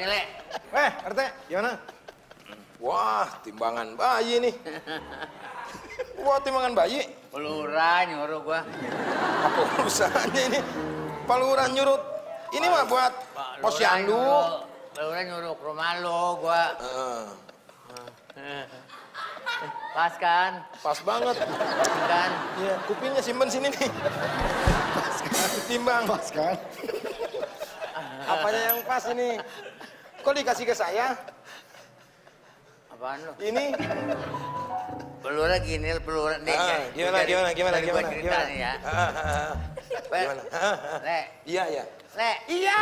Nile. Weh, RT, gimana? Wah, timbangan bayi nih. Wah, timbangan bayi. Pelurah nyuruh gua. Apa urusannya ini? Pelurah nyuruh. Ini mah buat posyandu. Pelurah nyuruh ke rumah lo, gua. Pas kan? Pas banget. Kan? Iya, kupingnya simpen sini nih. Pas kan? Timbang. Pas kan? Apanya yang pas ini? Kok dikasih ke saya? Apaan lo? Ini? Pelurah gini, pelurah nih. Gimana? Ya. Gimana? Lek. Iya. Lek. Iya!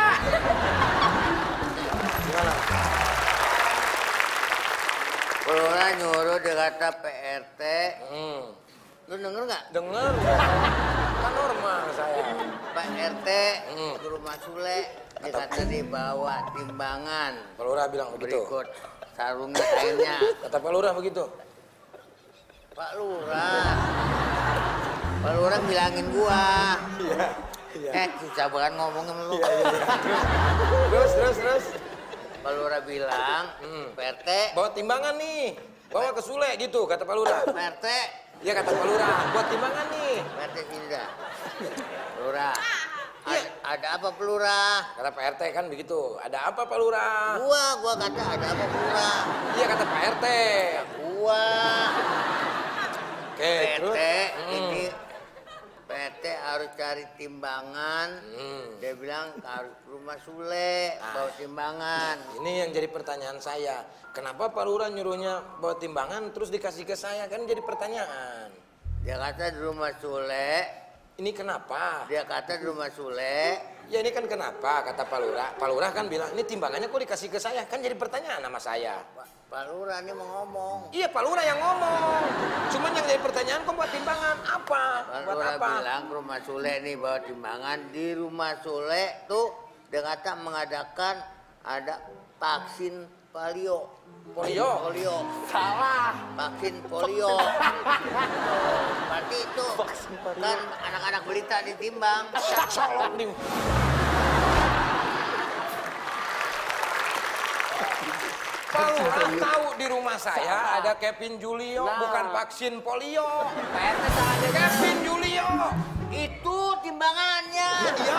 Gimana? Pelurah nyuruh dia kata Pak RT. Lu denger nggak? Denger. Kan normal saya. Pak RT ke rumah Sule. Dia kata dibawa timbangan. Pelurah bilang begitu. Berikut sarungnya kainnya. Kata Pak Lurah begitu. Pak Lurah bilangin gua. Iya. Iya. Susah banget ngomongin lu. Iya. Terus. Pak Lurah bilang, Pak RT bawa timbangan nih, bawa ke Sule gitu, kata Pak Lurah. Pak RT, iya kata Pak Lurah, buat timbangan nih. Pak RT tidak. Pak Lurah, ada apa Pak Lurah? Kata Pak RT kan begitu, ada apa Pak Lurah? Gua kata ada apa Pak Lurah? Iya kata Pak RT. Gua. Oke, terus. Ini PT harus cari timbangan, dia bilang harus ke rumah Sule, bawa timbangan. Ini yang jadi pertanyaan saya, kenapa Pak Lurah nyuruhnya bawa timbangan terus dikasih ke saya, kan jadi pertanyaan. Dia kata di rumah Sule. Ini kenapa? Dia kata di rumah Sule. Ya ini kan kenapa, kata Pak Lurah. Pak Lurah kan bilang, ini timbangannya kok dikasih ke saya, kan jadi pertanyaan sama saya. Pak Lurah ini mau ngomong. Iya, Pak Lurah yang ngomong. Cuman yang jadi pertanyaan kok buat timbangan apa? Pak Lurah bilang rumah Sule nih bawa timbangan. Di rumah Sule tuh dia kata mengadakan ada vaksin polio. Polio. Salah. Vaksin polio. Berarti itu kan anak-anak berita ditimbang. Salah nih. Pak Lurah tahu di rumah saya ada Kevin Julio, bukan vaksin polio. Pak RT salah aja. Kevin Julio itu timbangannya. Iya,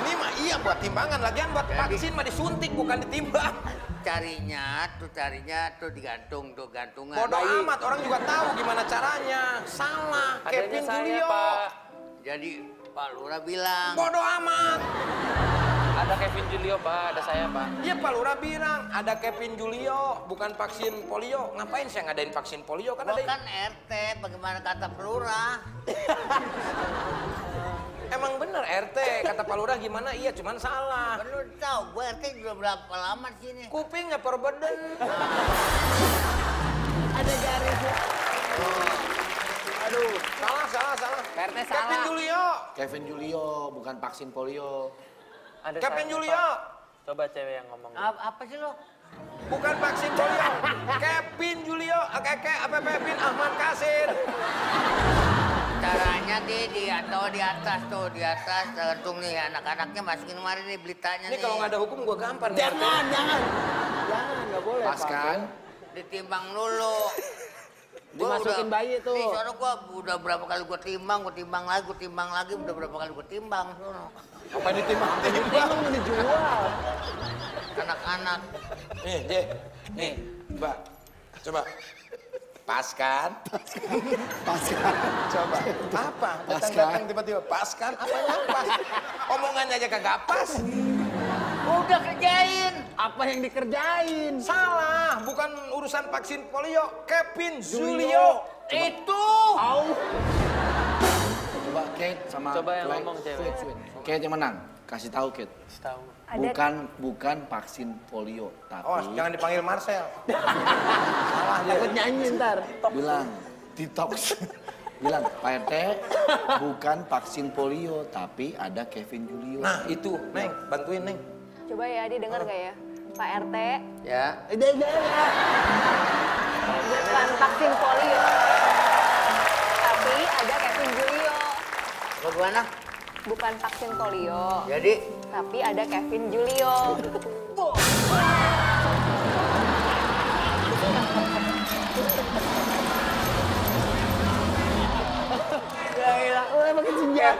ini mah iya buat timbangan. Lagian buat vaksin mah disuntik bukan ditimbang. Carinya tuh digantung tuh gantungan. Bodoh amat, orang juga tahu gimana caranya. Salah, Kevin Julio. Jadi Pak Lurah bilang. Bodoh amat. Ada Kevin Julio, Pak. Ada saya, Pak. Iya, Pak Lurah bilang ada Kevin Julio, bukan vaksin polio. Ngapain saya ngadain vaksin polio? Kan ada kan RT, bagaimana kata Pak Lurah? Emang bener RT, kata Pak Lurah gimana? Iya, cuman salah. Bener tahu, gue RT udah berapa lama di sini? Kupingnya perbeden. Ada garisnya. Aduh, salah. RT salah. Kevin Julio, bukan vaksin polio. Kevin Julio. Coba cewek yang ngomong. Apa sih lo? Bukan vaksin polio. Kevin Julio, Kevin Ahmad Kasir. Caranya di atas tergantung nih anak-anaknya masukin kemari nih beritanya nih. Ini kalau nggak ada hukum gue gampar. Jangan, nggak boleh. Pas kan? Ditimbang dulu. Dimasukin bayi tuh. Nih, soalnya gue udah berapa kali gue timbang lagi, udah berapa kali gue timbang. Apa yang ditimbang? Mau dijual. Anak-anak. Nih, Mbak, coba. Pas kan? Pas kan. Coba. Apa? Datang-datang tiba-tiba pas kan? Apanya pas? Omongannya aja kagak pas. Udah kerjain. Apa yang dikerjain? Salah, bukan urusan vaksin polio. Kevin Julio itu. Coba Kate sama. Coba yang ngomong cewek. Kate yang menang. Kasih tahu Kate. Kasih tahu. Bukan vaksin polio, tapi. Oh, jangan dipanggil Marcel. Salah dia. Takut nyanyi ntar. Bilang detox. Bilang, Pak RT, bukan vaksin polio, tapi ada Kevin Julio. Nah, itu, Neng, bantuin Neng. Coba ya, dia dengar nggak ya? Pak RT. Ya. Bukan vaksin polio, tapi ada Kevin Julio. Bagaimana? bukan vaksin polio. Jadi? Tapi ada Kevin Julio. Gailah, lu emang kejenjang.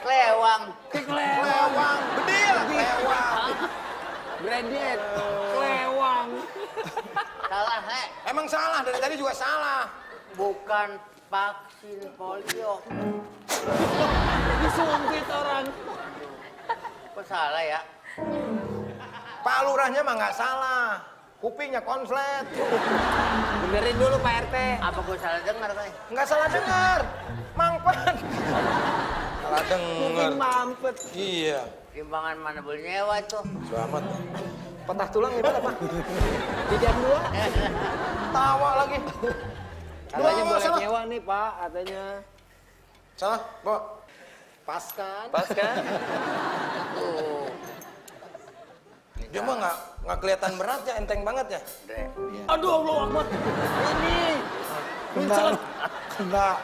Klewang. Klewang. Bedil. Klewang. Branded. Klewang. Salah, He. Emang salah, dari tadi juga salah. Bukan vaksin polio. Disuntik orang. Kok salah ya? Pak Lurahnya mah nggak salah. Kupingnya konslet. Benerin dulu Pak RT. Apa gue salah dengar, Pak? Nggak salah dengar. Mampet. Salah dengar. Mampet. Iya. Timbangan mana boleh nyewa tuh. Selamat. Patah tulang gimana, Pak? Dijam dua. Tawa lagi. Katanya boleh nyewa nih, Pak. Katanya. Salah, Pak. Pas kan? Pas kan? Tuh. Dia mah nggak kelihatan berat ya, enteng banget ya. Ya. Aduh, Allah Akbar. Ini. Enggak.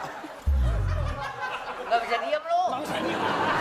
Enggak bisa diam, lu. Enggak bisa diam.